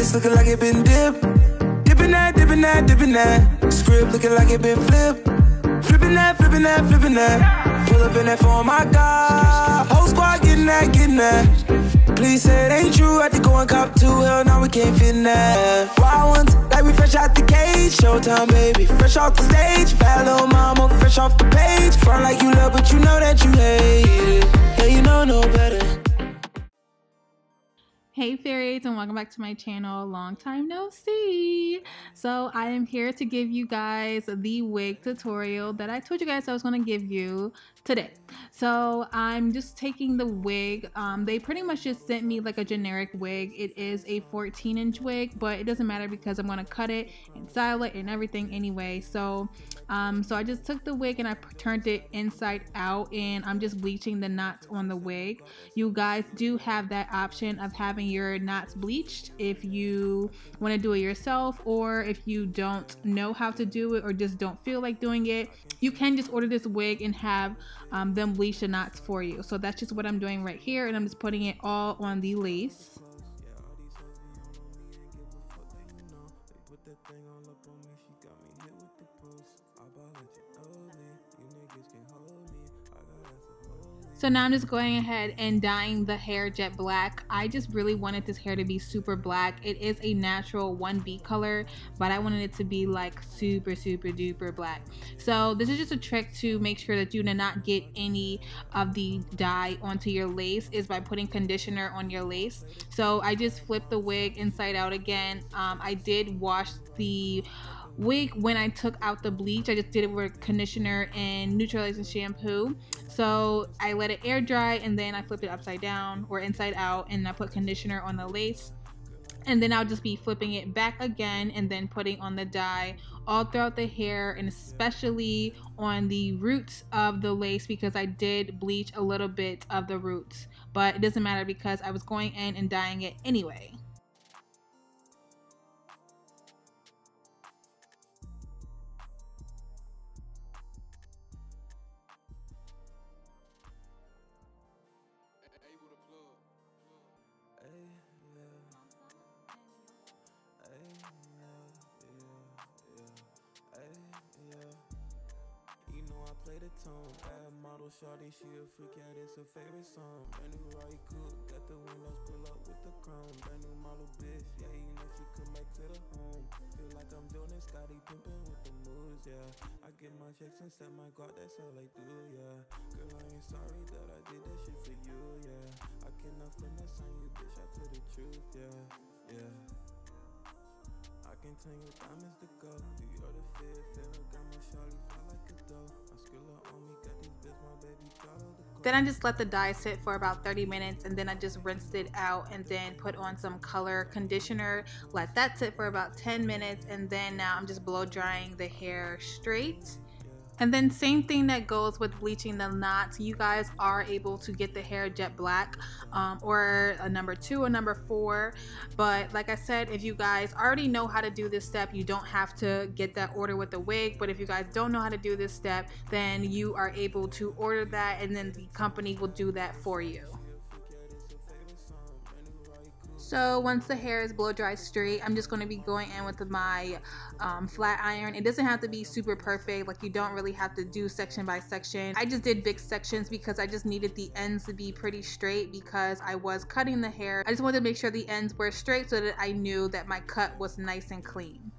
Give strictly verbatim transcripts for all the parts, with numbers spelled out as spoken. wrist looking like it been dipped. Dipping that, dipping that, dipping that. Script looking like it been flipped. Flipping that, flipping that, flipping that. Pull up in that phone, my God. Whole squad getting that, getting that. Please say it ain't true. I had to go and cop two. Hell, now we can't fit in that. Wild ones, like we fresh out the cage. Showtime, baby, fresh off the stage. Bad little mama, fresh off the page. Front like you love, but you know that you hate it. Yeah, you know no better. Hey fairies, and welcome back to my channel. Long time no see. So I am here to give you guys the wig tutorial that I told you guys I was going to give you today. So I'm just taking the wig. Um, they pretty much just sent me like a generic wig. It is a fourteen inch wig, but it doesn't matter because I'm going to cut it and style it and everything anyway. So um, so I just took the wig and I turned it inside out, and I'm just bleaching the knots on the wig. You guys do have that option of having your knots bleached if you want to do it yourself, or if you don't know how to do it or just don't feel like doing it, you can just order this wig and have um, them bleach the knots for you. So that's just what I'm doing right here, and I'm just putting it all on the lace. So now I'm just going ahead and dyeing the hair jet black. I just really wanted this hair to be super black. It is a natural one B color, but I wanted it to be like super, super duper black. So this is just a trick to make sure that you do not get any of the dye onto your lace is by putting conditioner on your lace. So I just flipped the wig inside out again. Um, I did wash the wig when I took out the bleach. I just did it with conditioner and neutralizing shampoo. So I let it air dry, and then I flipped it upside down or inside out, and I put conditioner on the lace, and then I'll just be flipping it back again and then putting on the dye all throughout the hair, and especially on the roots of the lace, because I did bleach a little bit of the roots, but it doesn't matter because I was going in and dyeing it anyway. Shawty, she a freak out, it's her favorite song. Brand new raw cook, got the windows pull up with the chrome. Brand new model bitch, yeah, you know she come back to the home. Feel like I'm doing it, Scotty pimpin' with the moves, yeah. I get my checks and set my guard, that's all I do, yeah. Girl, I ain't sorry that I did that shit for you, yeah. I cannot finesse on you, bitch, I tell the truth, yeah, yeah. I can tell you diamonds to go, you're the fifth, and I got my shawty fly like a dough. I skill her on me, got these bitch, my baby got all the. Then I just let the dye sit for about thirty minutes, and then I just rinsed it out and then put on some color conditioner. Let that sit for about ten minutes, and then now I'm just blow drying the hair straight. And then same thing that goes with bleaching the knots. You guys are able to get the hair jet black um, or a number two or number four. But like I said, if you guys already know how to do this step, you don't have to get that order with the wig. But if you guys don't know how to do this step, then you are able to order that, and then the company will do that for you. So once the hair is blow dry straight, I'm just going to be going in with my um, flat iron. It doesn't have to be super perfect. Like, you don't really have to do section by section. I just did big sections because I just needed the ends to be pretty straight because I was cutting the hair. I just wanted to make sure the ends were straight so that I knew that my cut was nice and clean.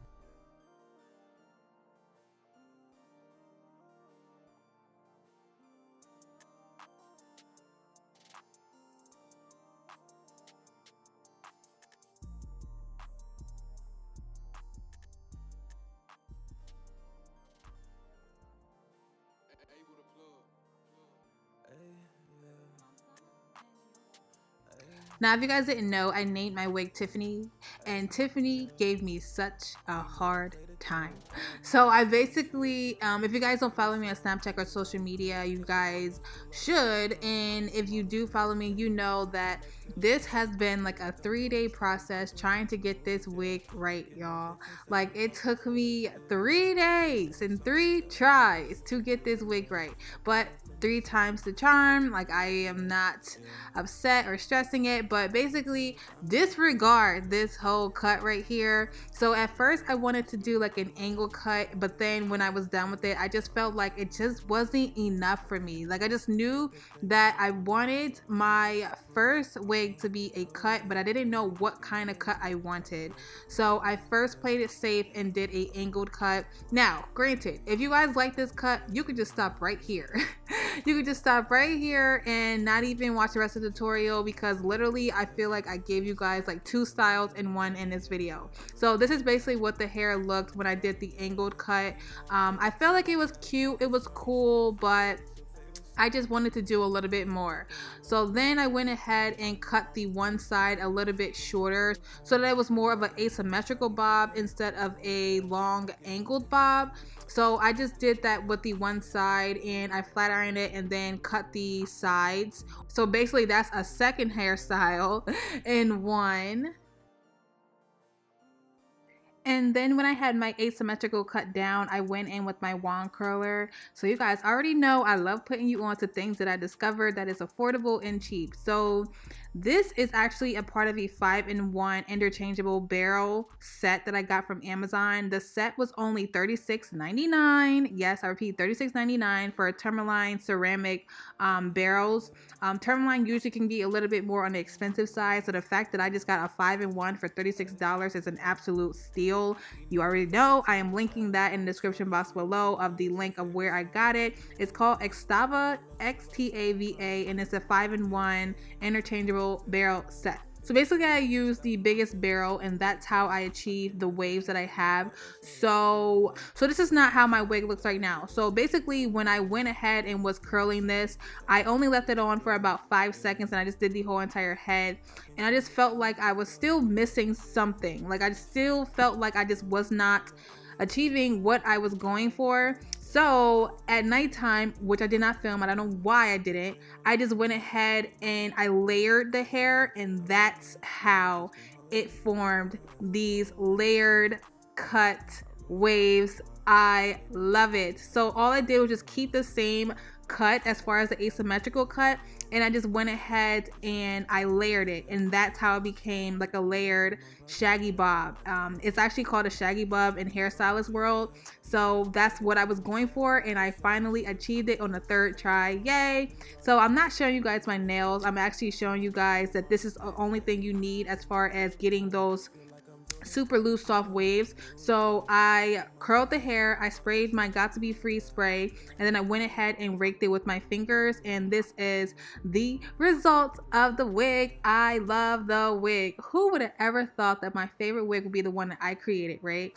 Now, if you guys didn't know, I named my wig Tiffany, and Tiffany gave me such a hard time. So I basically, um, if you guys don't follow me on Snapchat or social media, you guys should. And if you do follow me, you know that this has been like a three-day process trying to get this wig right, y'all. Like, it took me three days and three tries to get this wig right. But three times the charm. Like, I am not upset or stressing it, but basically disregard this whole cut right here. So at first I wanted to do like an angle cut, but then when I was done with it, I just felt like it just wasn't enough for me. Like, I just knew that I wanted my first wig to be a cut, but I didn't know what kind of cut I wanted. So I first played it safe and did a angled cut. Now, granted, if you guys like this cut, you could just stop right here. You could just stop right here and not even watch the rest of the tutorial, because literally I feel like I gave you guys like two styles in one in this video. So this is basically what the hair looked when I did the angled cut. Um, I felt like it was cute, it was cool, but I just wanted to do a little bit more. So then I went ahead and cut the one side a little bit shorter so that it was more of an asymmetrical bob instead of a long angled bob. So I just did that with the one side and I flat ironed it and then cut the sides. So basically that's a second hairstyle in one. And then when I had my asymmetrical cut down, I went in with my wand curler. So you guys already know I love putting you on to things that I discovered that is affordable and cheap. So this is actually a part of a five in one interchangeable barrel set that I got from Amazon. The set was only thirty-six ninety-nine. Yes, I repeat, thirty-six ninety-nine for Termaline ceramic um, barrels. Um, Termaline usually can be a little bit more on the expensive side. So the fact that I just got a five in one for thirty-six dollars is an absolute steal. You already know. I am linking that in the description box below of the link of where I got it. It's called Xtava, X T A V A, and it's a five in one interchangeable barrel set. So basically I use the biggest barrel and that's how I achieve the waves that I have. So, so this is not how my wig looks right now. So basically when I went ahead and was curling this, I only left it on for about five seconds and I just did the whole entire head. And I just felt like I was still missing something. Like I still felt like I just was not achieving what I was going for. So at nighttime, which I did not film, I don't know why I didn't, I just went ahead and I layered the hair, and that's how it formed these layered cut waves. I love it. So all I did was just keep the same cut as far as the asymmetrical cut, and I just went ahead and I layered it, and that's how it became like a layered shaggy bob. Um, it's actually called a shaggy bob in hairstylist world. So that's what I was going for, and I finally achieved it on the third try. Yay! So I'm not showing you guys my nails. I'm actually showing you guys that this is the only thing you need as far as getting those super loose soft waves. So I curled the hair, I sprayed my got to be free spray, and then I went ahead and raked it with my fingers, and this is the result of the wig. I love the wig. Who would have ever thought that my favorite wig would be the one that I created, right?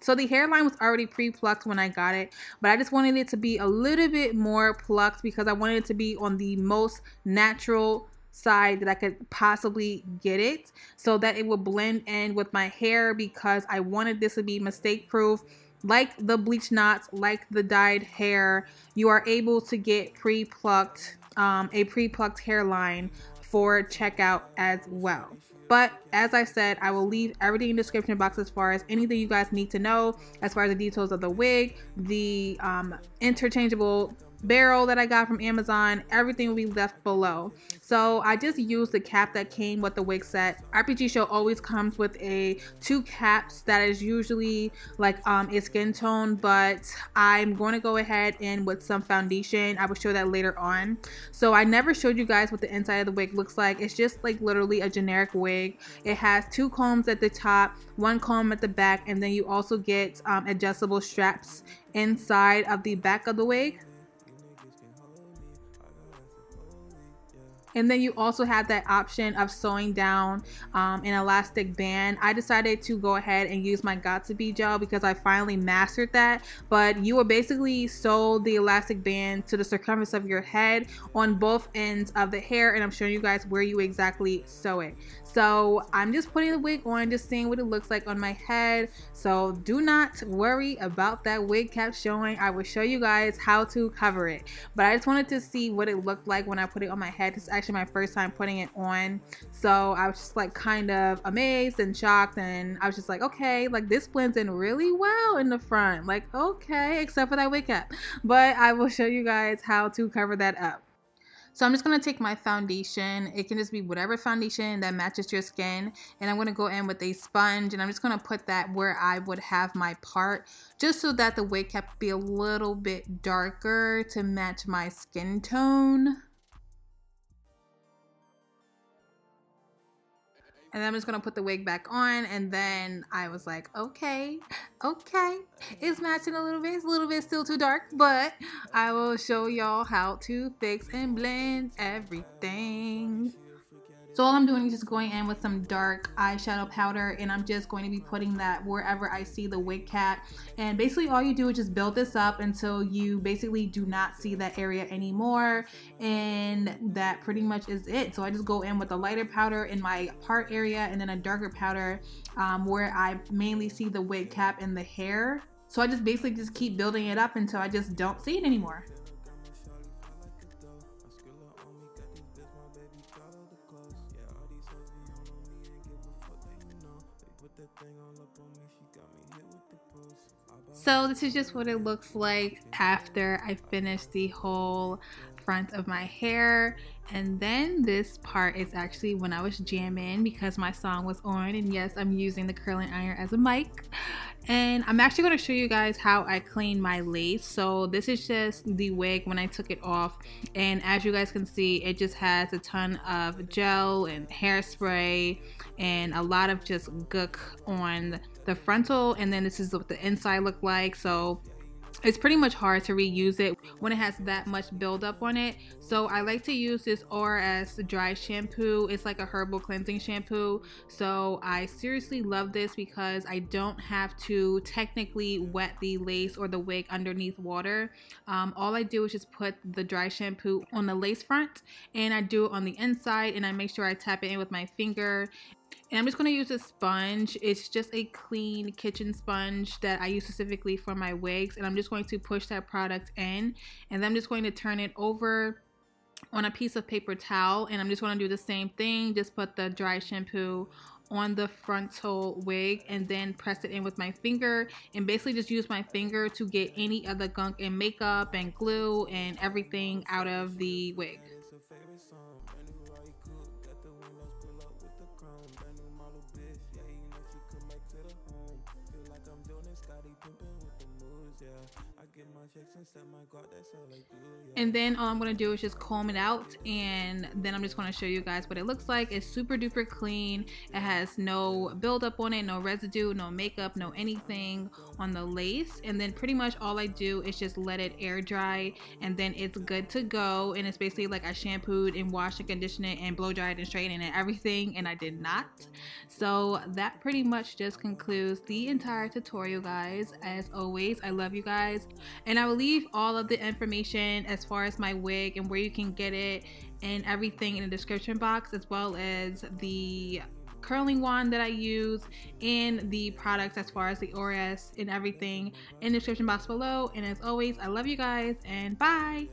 So the hairline was already pre-plucked when I got it, but I just wanted it to be a little bit more plucked because I wanted it to be on the most natural side that I could possibly get it, so that it would blend in with my hair, because I wanted this to be mistake proof. Like the bleach knots, like the dyed hair, you are able to get pre-plucked, um, a pre-plucked hairline for checkout as well. But as I said, I will leave everything in the description box as far as anything you guys need to know as far as the details of the wig, the um, interchangeable barrel that I got from Amazon. Everything will be left below. So I just used the cap that came with the wig set. R P G Show always comes with a two caps that is usually like um, a skin tone, but I'm going to go ahead and with some foundation. I will show that later on. So I never showed you guys what the inside of the wig looks like. It's just like literally a generic wig. It has two combs at the top, one comb at the back, and then you also get um, adjustable straps inside of the back of the wig. And then you also have that option of sewing down um, an elastic band. I decided to go ahead and use my got to be gel because I finally mastered that. But you will basically sew the elastic band to the circumference of your head on both ends of the hair. And I'm showing you guys where you exactly sew it. So I'm just putting the wig on, just seeing what it looks like on my head. So do not worry about that wig cap showing. I will show you guys how to cover it. But I just wanted to see what it looked like when I put it on my head. It's actually actually my first time putting it on. So I was just like kind of amazed and shocked, and I was just like, okay, like this blends in really well in the front, like okay, except for that wig cap. But I will show you guys how to cover that up. So I'm just going to take my foundation. It can just be whatever foundation that matches your skin. And I'm going to go in with a sponge, and I'm just going to put that where I would have my part, just so that the wig cap be a little bit darker to match my skin tone. And I'm just going to put the wig back on, and then I was like, okay, okay, it's matching a little bit. It's a little bit still too dark, but I will show y'all how to fix and blend everything. So all I'm doing is just going in with some dark eyeshadow powder, and I'm just going to be putting that wherever I see the wig cap. And basically all you do is just build this up until you basically do not see that area anymore, and that pretty much is it. So I just go in with a lighter powder in my part area, and then a darker powder um, where I mainly see the wig cap and the hair. So I just basically just keep building it up until I just don't see it anymore. So this is just what it looks like after I finish the whole front of my hair. And then this part is actually when I was jamming because my song was on, and yes, I'm using the curling iron as a mic. And I'm actually going to show you guys how I clean my lace. So this is just the wig when I took it off, and as you guys can see, it just has a ton of gel and hairspray and a lot of just gook on the frontal. And then this is what the inside looked like. So it's pretty much hard to reuse it when it has that much buildup on it. So I like to use this O R S dry shampoo. It's like a herbal cleansing shampoo. So I seriously love this because I don't have to technically wet the lace or the wig underneath water. Um, all I do is just put the dry shampoo on the lace front, and I do it on the inside, and I make sure I tap it in with my finger. And I'm just going to use a sponge. It's just a clean kitchen sponge that I use specifically for my wigs, and I'm just going to push that product in, and then I'm just going to turn it over on a piece of paper towel, and I'm just going to do the same thing. Just put the dry shampoo on the frontal wig and then press it in with my finger, and basically just use my finger to get any other gunk and makeup and glue and everything out of the wig. And then all I'm going to do is just comb it out, and then I'm just going to show you guys what it looks like. It's super duper clean. It has no buildup on it, no residue, no makeup, no anything on the lace. And then pretty much all I do is just let it air dry, and then it's good to go. And it's basically like I shampooed and washed and conditioned it and blow dried and straightened and everything, and I did not. So that pretty much just concludes the entire tutorial, guys. As always, I love you guys, and I will leave all of the information as far as my wig and where you can get it and everything in the description box, as well as the curling wand that I use and the products as far as the O R S and everything in the description box below. And as always, I love you guys, and bye.